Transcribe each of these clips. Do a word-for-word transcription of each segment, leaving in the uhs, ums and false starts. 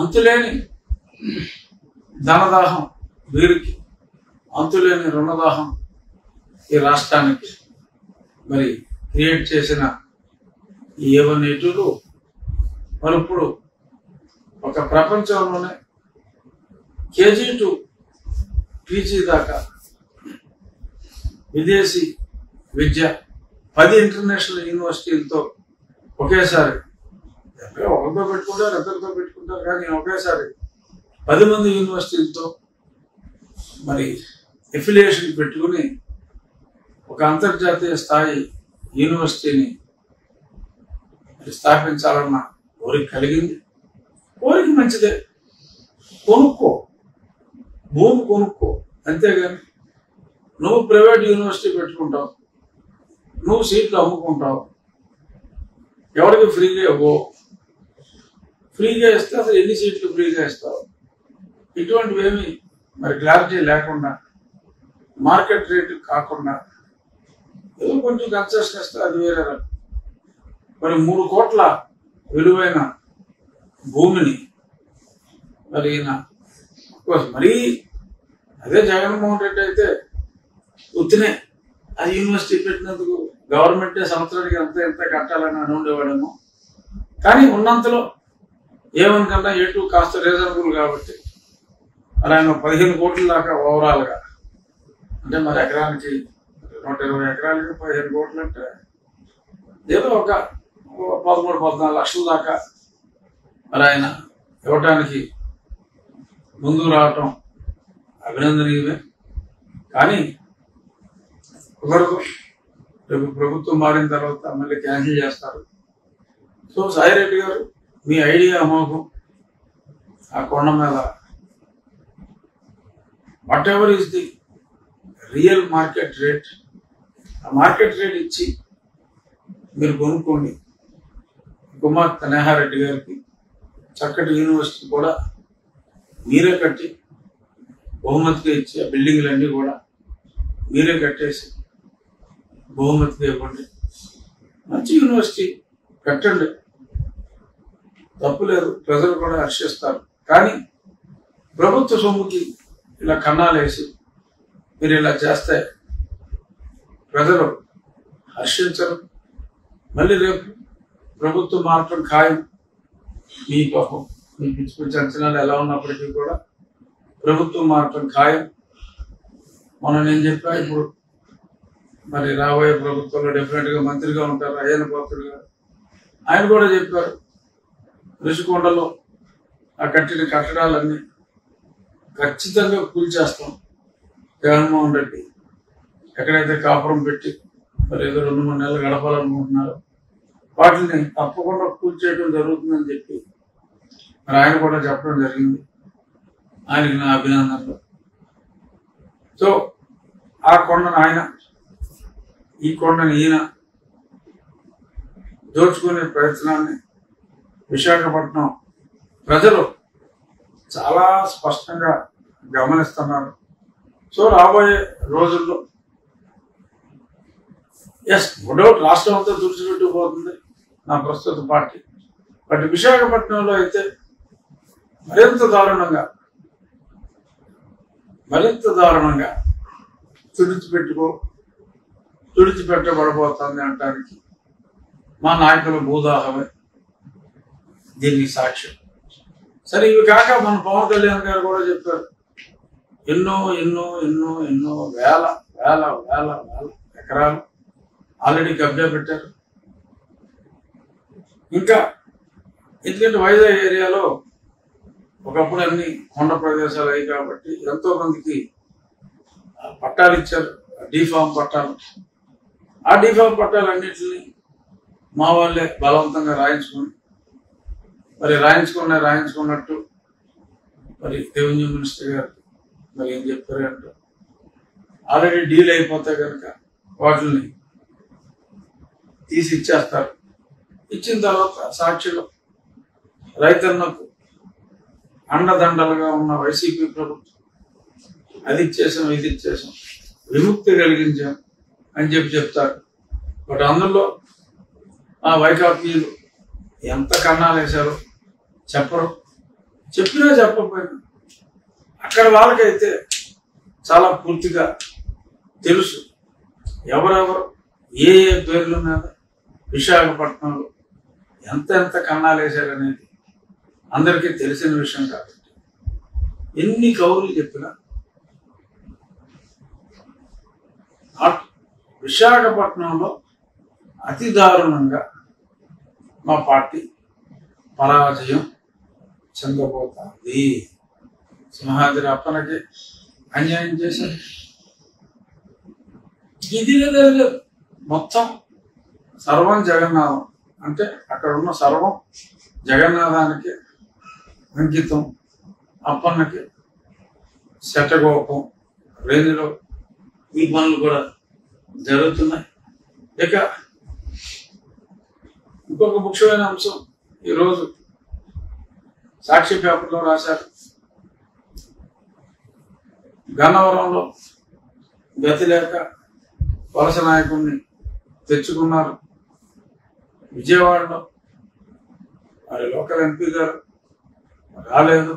అంతులేని ధనదాహం వీరికి, అంతులేని రుణదాహం ఈ రాష్ట్రానికి మరి క్రియేట్ చేసిన ఏవనేటులు మరిప్పుడు ఒక ప్రపంచంలోనే కేజీ టు పీజీ దాకా విదేశీ విద్య పది ఇంటర్నేషనల్ యూనివర్సిటీలతో ఒకేసారి, ఒకరితో పెట్టుకుంటారు ఇద్దరితో పెట్టుకుంటారు కానీ ఒకేసారి పది మంది యూనివర్సిటీలతో మరి ఎఫిలియేషన్ పెట్టుకుని ఒక అంతర్జాతీయ స్థాయి యూనివర్సిటీని స్థాపించాలన్న కోరిక కలిగింది. కోరిక మంచిదే, కొనుక్కో, భూమి కొనుక్కో, అంతేగాని నువ్వు ప్రైవేట్ యూనివర్సిటీ పెట్టుకుంటావు, నువ్వు సీట్లు అమ్ముకుంటావు, ఎవరికి ఫ్రీగా ఇవ్వవు. ఫ్రీగా ఇస్తే అసలు ఎన్ని సీట్లు ఫ్రీగా ఇస్తావు? ఇటువంటివేమి మరి క్లారిటీ లేకుండా, మార్కెట్ రేటు కాకుండా ఏదో కొంచెం కన్సెషన్ ఇస్తే అది వేరే. మరి మూడు కోట్ల విలువైన భూమిని మరి ఈయన మరీ, అదే జగన్మోహన్ రెడ్డి అయితే ఉత్తినే ఆ యూనివర్సిటీ పెట్టినందుకు గవర్నమెంటే సంవత్సరానికి అంత ఎంత కట్టాలని అని ఉండేవాడేమో, కానీ ఉన్నంతలో ఏమనుకన్నా ఎటు కాస్త రీజనబుల్ కాబట్టి మరి ఆయన పదిహేను కోట్ల దాకా ఓవరాల్గా, అంటే మరి ఎకరానికి నూట ఇరవై ఎకరాలకి పదిహేను కోట్లు అంటే ఏదో ఒక పదమూడు పద్నాలుగు లక్షల దాకా మరి ఆయన ఇవ్వటానికి ముందుకు రావటం అభినందనీయమే. కానీ ఒకరు రేపు ప్రభుత్వం మారిన తర్వాత మళ్ళీ క్యాన్సిల్ చేస్తారు. సో సాయి రెడ్డి గారు, మీ ఐడియా మాకు ఆ కొండ మీద whatever is the real market rate, ఆ మార్కెట్ రేట్ ఇచ్చి మీరు కొనుక్కోండి. కుమార్ తనేహారెడ్డి గారికి చక్కటి యూనివర్సిటీ కూడా మీరే కట్టి బహుమతిగా ఇచ్చి, ఆ బిల్డింగ్లన్నీ కూడా మీరే కట్టేసి బహుమతిగా ఇవ్వండి. మంచి యూనివర్సిటీ కట్టండి, తప్పు లేదు, ప్రజలు కూడా హర్షిస్తారు. కానీ ప్రభుత్వ సొమ్ముకి ఇలా కన్నాలేసి మీరు ఇలా చేస్తే ప్రజలు హర్షించరు. మళ్ళీ రేపు ప్రభుత్వం మాత్రం ఖాయం. మీ పాపం మీ పిచ్చి పిచ్చి అంచనాలు ఎలా ఉన్నప్పటికీ కూడా ప్రభుత్వం మాత్రం ఖాయం. మొన్న నేను చెప్పా, ఇప్పుడు మరి రాబోయే ప్రభుత్వంలో డెఫినెట్గా మంత్రిగా ఉంటారు అయ్యన పాత్రుడు గారు. ఆయన కూడా చెప్పారు, ఋషికొండలో ఆ కట్టిన కట్టడాలన్నీ ఖచ్చితంగా కూల్చేస్తాం. జగన్మోహన్ రెడ్డి ఎక్కడైతే కాపురం పెట్టి మరి ఏదో రెండు మూడు నెలలు గడపాలనుకుంటున్నారో వాటిని తప్పకుండా కూల్చేయడం జరుగుతుందని చెప్పి మరి ఆయన కూడా చెప్పడం జరిగింది. ఆయనకి నా అభినందనలు. సో ఆ కొండను ఆయన, ఈ కొండను ఈయన దోచుకునే ప్రయత్నాన్ని విశాఖపట్నం ప్రజలు చాలా స్పష్టంగా గమనిస్తున్నారు. సో రాబోయే రోజుల్లో ఎస్ డౌట్ రాష్ట్రం అంతా తుడిచిపెట్టుకుపోతుంది నా ప్రస్తుత పార్టీ, బట్ విశాఖపట్నంలో అయితే మరింత దారుణంగా మరింత దారుణంగా తుడిచిపెట్టుకో తుడిచిపెట్టబడిపోతుంది అనడానికి మా నాయకుల భూదాహమే దీనికి సాక్ష్యం. సరే, ఇవి కాక మన పవన్ కళ్యాణ్ గారు కూడా చెప్పారు, ఎన్నో ఎన్నో ఎన్నో ఎన్నో వేల వేల వేల వేల ఎకరాలు ఆల్రెడీ కబ్జా పెట్టారు. ఇంకా ఎందుకంటే వైజాగ్ ఏరియాలో ఒకప్పుడు అన్ని కొండ ప్రదేశాలు అయ్యి కాబట్టి ఎంతో మందికి పట్టాలు ఇచ్చారు, డిఫామ్ పట్టాలు. ఆ డిఫామ్ పట్టాలన్నింటినీ మా వాళ్ళే బలవంతంగా రాయించుకుని మరి రాయించుకున్న రాయించుకున్నట్టు మరి రెవెన్యూ మినిస్టర్ గారు మరి ఏం చెప్పారు అంటే, ఆల్రెడీ డీల్ అయిపోతే కనుక వాటిని తీసి ఇచ్చేస్తారు. ఇచ్చిన తర్వాత సాక్షిలో రైతన్నకు అండదండలుగా ఉన్న వైసీపీ ప్రభుత్వం అది ఇచ్చేసాం ఇది ఇచ్చేసాం విముక్తి కలిగించాం అని చెప్పి చెప్తారు. బట్ అందులో ఆ వైకాపీలు ఎంత కన్నాలేశారో చెప్పరు. చెప్పినా చెప్పకపోయినా అక్కడ వాళ్ళకైతే చాలా పూర్తిగా తెలుసు ఎవరెవరు ఏ ఏ పేర్లు ఉన్నారో విశాఖపట్నంలో ఎంత ఎంత కన్నాలు వేశారనేది అందరికీ తెలిసిన విషయం కాదు. ఎన్ని కౌరులు చెప్పినా విశాఖపట్నంలో అతి దారుణంగా మా పార్టీ పరాజయం చెందబోతుంది. సింహాద్రి అప్పనకి అన్యాయం చేశారు. ఇది లేదు మొత్తం సర్వం జగన్నాథం అంటే అక్కడ ఉన్న సర్వం జగన్నాథానికి అంకితం, అప్పన్నకి శటగోపం రేంజ్లో ఈ పనులు కూడా జరుగుతున్నాయి. ఇక ఇంకొక ముఖ్యమైన అంశం ఈరోజు సాక్షి పేపర్లో రాశారు, గన్నవరంలో గతి లేక వలస నాయకుడిని తెచ్చుకున్నారు. విజయవాడలో మరి లోకల్ ఎంపీ గారు రాలేదు,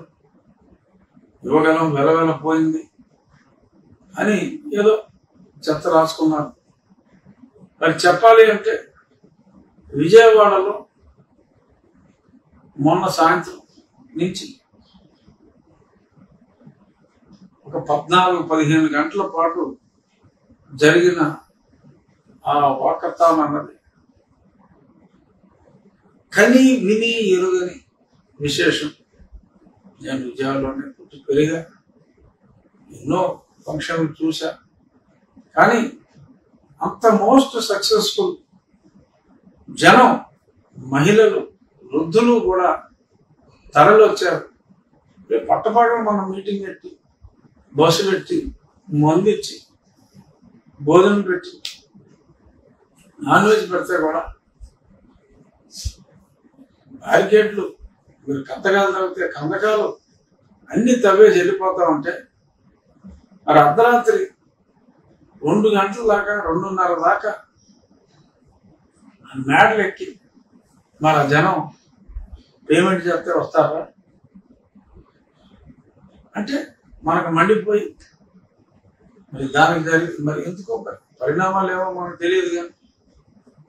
యువగలం వెలవెల పోయింది అని ఏదో చెత్త రాసుకున్నారు. మరి చెప్పాలి అంటే విజయవాడలో మొన్న సాయంత్రం నుంచి ఒక పద్నాలుగు పదిహేను గంటల పాటు జరిగిన ఆ వాకథాన్ అన్నది కని విని ఎరుగని విశేషం. నేను విజయవాడలోనే పుట్టి పెరిగా, ఎన్నో ఫంక్షన్లు చూసా, కానీ అంత మోస్ట్ సక్సెస్ఫుల్ జనం మహిళలు వృద్ధులు కూడా తరలి వచ్చారు. రేపు పట్టపాటు మనం మీటింగ్ పెట్టి బస్సు పెట్టి మందు ఇచ్చి భోజనం పెట్టి నాన్ వెజ్ పెడితే కూడా బ్యారికేడ్లు మీరు కందకాలు తగ్గితే కందకాలు అన్ని తవ్వేసి వెళ్ళిపోతా ఉంటే మరి అర్ధరాత్రి రెండు గంటల దాకా రెండున్నర దాకా మేడలు ఎక్కి మరి ఆ జనం పేమెంట్ చేస్తే వస్తారా అంటే మనకు మండిపోయి మరి దానికి జరిగి మరి ఎందుకో పరిణామాలు ఏమో మనకు తెలియదు. కానీ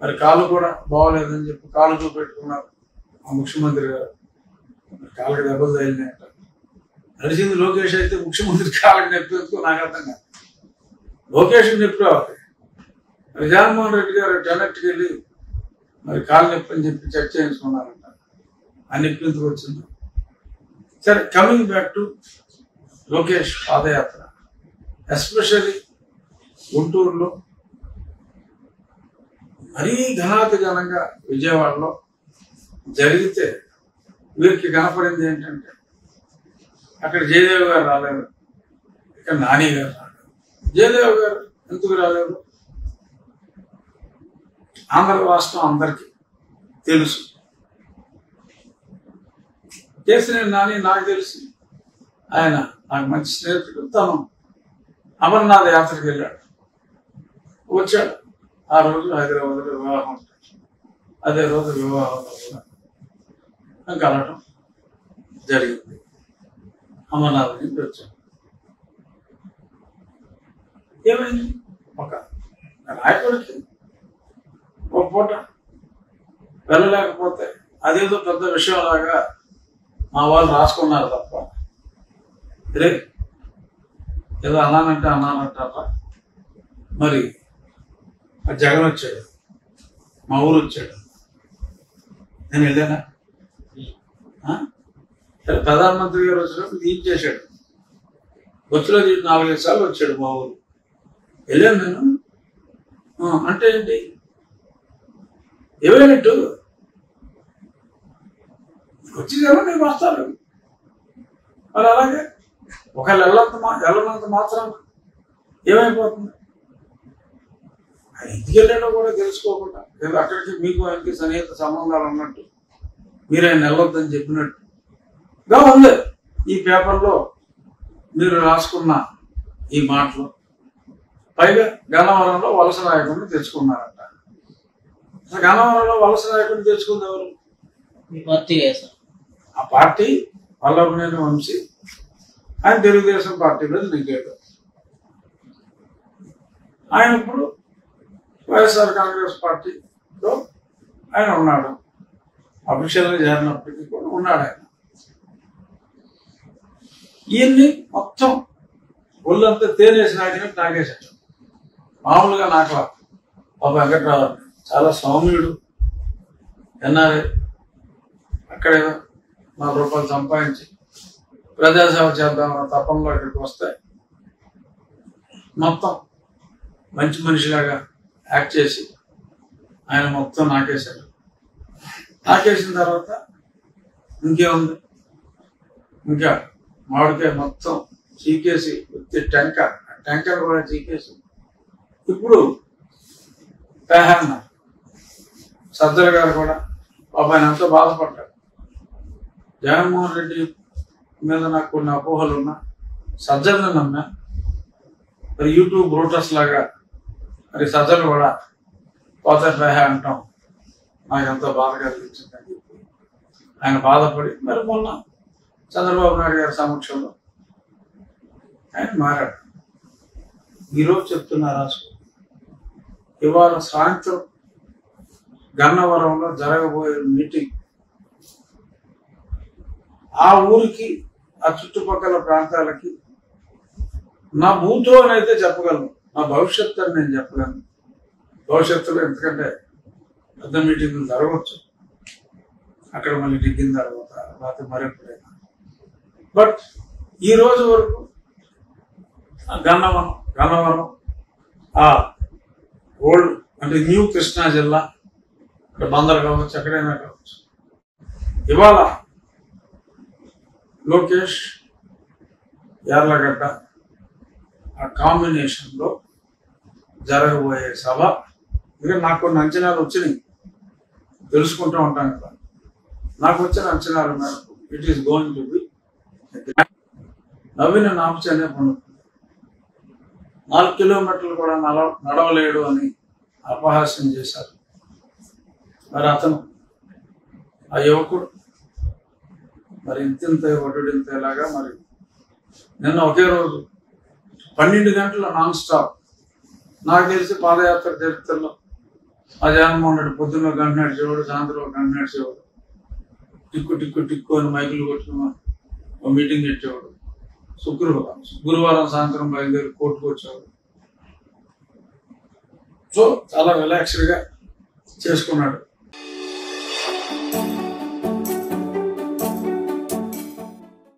మరి కాలు కూడా బాగోలేదని చెప్పి కాలు చూపెట్టుకున్నారు ఆ ముఖ్యమంత్రి గారు. కాళ్ళకి దెబ్బలు తగిలినాయట. నడిచింది లోకేష్ అయితే ముఖ్యమంత్రి కాళ్ళకి నొప్పి నాకు అర్థం కాదు. లోకేష్ నొప్పి మరి జగన్మోహన్ రెడ్డి గారు డైరెక్ట్కి వెళ్ళి మరి కాళ్ళు నొప్పి అని చెప్పి చెక్ చేయించుకున్నారంట. ఆ నొప్పి ఎందుకు వచ్చింది? సరే, coming back to Lokesh padayatra, especially గుంటూరులో మరీ ఘనాతి ఘనంగా విజయవాడలో జరిగితే వీరికి కనపడింది ఏంటంటే అక్కడ జయదేవ్ గారు రాలేదు, ఇక్కడ నాని గారు రాలేదు. జయదేవ్ గారు ఎందుకు రాలేదు? ఆంధ్ర రాష్ట్రం అందరికీ తెలుసు. కేసినేని నాని నాకు తెలుసు, ఆయన నాకు మంచి స్నేహితుడు. తను అమర్నాథ్ యాత్రకు వెళ్ళాడు, వచ్చాడు. ఆ రోజు హైదరాబాద్లో వివాహం ఉంటాడు, అదే రోజు వివాహంలో కూడా కలవడం జరిగింది. అమర్నాథ్ నుంచి వచ్చాడు. ఏమైంది? ఒక నాయకుడికి ఒక పూట వెళ్ళలేకపోతే అదేదో పెద్ద విషయం లాగా మా వాళ్ళు రాసుకున్నారు తప్ప రే ఏదో అన్నానంటే అన్నానంటారా. మరి జగన్ వచ్చాడు, మా ఊరు వచ్చాడు, నేను వెళ్ళానా? ప్రధానమంత్రి గారు వచ్చినప్పుడు ఏం చేశాడు? బొచ్చులో తీసి నాలుగైదు సార్లు వచ్చాడు మా ఊరు, వెళ్ళాను నేను. అంటే ఏంటి ఎవరైనట్టు వచ్చి కదా నేను వస్తాను. మరి అలాగే ఒకళ్ళు వెళ్ళంత మా వెళ్ళనంత మాత్రం ఏమైపోతుంది? ఇంటికి వెళ్ళాడో కూడా తెలుసుకోకుండా లేదా అక్కడికి మీకు ఆయనకి సన్నిహిత సంబంధాలు ఉన్నట్టు మీరు ఆయన వెళ్ళొద్దని చెప్పినట్టుగా ఉంది ఈ పేపర్లో మీరు రాసుకున్న ఈ మాటలు. పైగా గన్నవరంలో వలస నాయకుడిని తెచ్చుకున్నారట. అసలు గన్నవరంలో వలస నాయకుడిని తెచ్చుకుంది ఎవరు? ఆ party Pallavnenu Vamsi and Telugudesam Party was negated. I am Vaisar Congress Party, so I am not. Officially, I am not people, not. Yelling up to all of the theories and I did not get it. Maulaga Nakla of Agatra, Sala Somudu, Enare Akadeva, Madropal Sampanchi, Brothers of Jadam, Tapanga Costa, Mata, Manchmanishaga, Actesi, I am Mata Nakes. Nakes in the Rota, Ngion Nga. Marke Matto, G K C with the tanker, tanker or G K C. You prove Pahana Sadragargoda of an Anto Balpata Jai Mohan Reddy Melana Kuna Pohaluna Sajanana, the YouTube Brotas Laga, or Sajargoda, Potter Pahanto, I am the Barga and Bala for it, Melbona. Chandrababu Naidu Samukshamlo and Marat. Hero Chaptuna Rasu. You are a Sancho Ganavaramlo Jaragaboye meeting. A Uriki, a Chutupakala Prantalaki. Na Butro and the Japagal, na Bhavshatan and Japan. Bhavshatan and Kande at the meeting in Zaravocha. Academic in Zaravota, about the Marat. But heroes were Ganavano, Ganavano, ah, old and the new Krishna Jella, the Bandaragama Chakrana. Ivala, Lokesh, Yarlagata, a combination of Jaragavoye Sabha, even Nako Nanchana Luchini, Vilskunta on Tanaka. Nakocha Nanchana, it is going to be. Navin and Amchana Punu. Nal kilometer for an Nadaledo and Apahas in Jessar. Marathon Ayokur Marintin, they voted in Telaga Marin. Then Okero Panditigantal non stop. Nagis the Padayatra Deltalo. Ajan wanted Puduna Gunhead, Jandro Gunhead, Tiku Tiku Tiku and Michael Gotuma. Meeting at Chodu, Sukruvara, Guruvaran Sankram by their court coach. So, Ala relax, Cheskunad,